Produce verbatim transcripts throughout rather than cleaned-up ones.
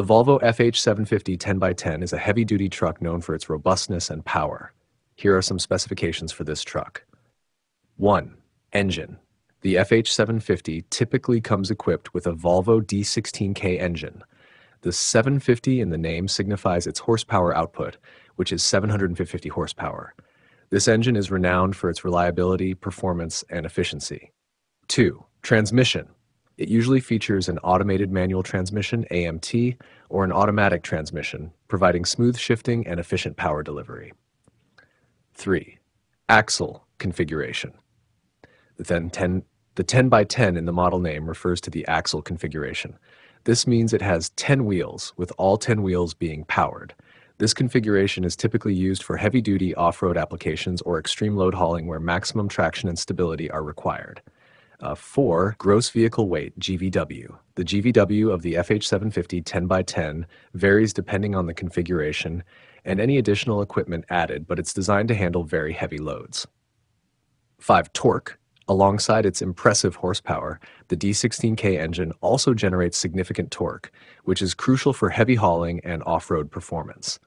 The Volvo F H seven fifty ten by ten is a heavy-duty truck known for its robustness and power. Here are some specifications for this truck. one. Engine. The F H seven fifty typically comes equipped with a Volvo D sixteen K engine. The seven fifty in the name signifies its horsepower output, which is seven hundred fifty horsepower. This engine is renowned for its reliability, performance, and efficiency. two. Transmission. It usually features an automated manual transmission, A M T, or an automatic transmission, providing smooth shifting and efficient power delivery. three. Axle configuration. The ten by ten in the model name refers to the axle configuration. This means it has ten wheels, with all ten wheels being powered. This configuration is typically used for heavy-duty off-road applications or extreme load hauling where maximum traction and stability are required. Uh, four. Gross vehicle weight, G V W. The G V W of the F H seven fifty ten by ten varies depending on the configuration and any additional equipment added, but it's designed to handle very heavy loads. five. Torque. Alongside its impressive horsepower, the D sixteen K engine also generates significant torque, which is crucial for heavy hauling and off-road performance.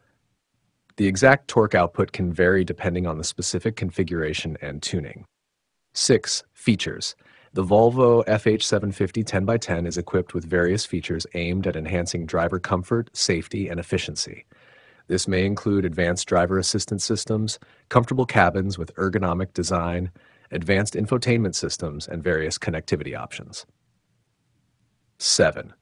The exact torque output can vary depending on the specific configuration and tuning. six. Features. The Volvo F H seven fifty ten by ten is equipped with various features aimed at enhancing driver comfort, safety, and efficiency. This may include advanced driver assistance systems, comfortable cabins with ergonomic design, advanced infotainment systems, and various connectivity options. seven.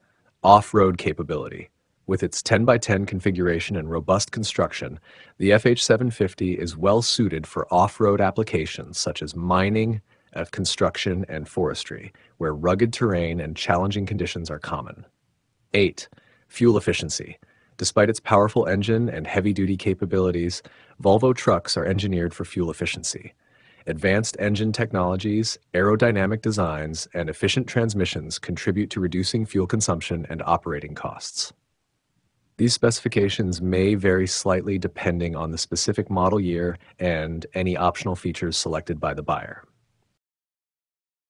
Off-road capability. With its ten by ten configuration and robust construction, the F H seven fifty is well-suited for off-road applications such as mining, construction, and forestry, where rugged terrain and challenging conditions are common. eight. Fuel efficiency. Despite its powerful engine and heavy-duty capabilities, Volvo trucks are engineered for fuel efficiency. Advanced engine technologies, aerodynamic designs, and efficient transmissions contribute to reducing fuel consumption and operating costs. These specifications may vary slightly depending on the specific model year and any optional features selected by the buyer.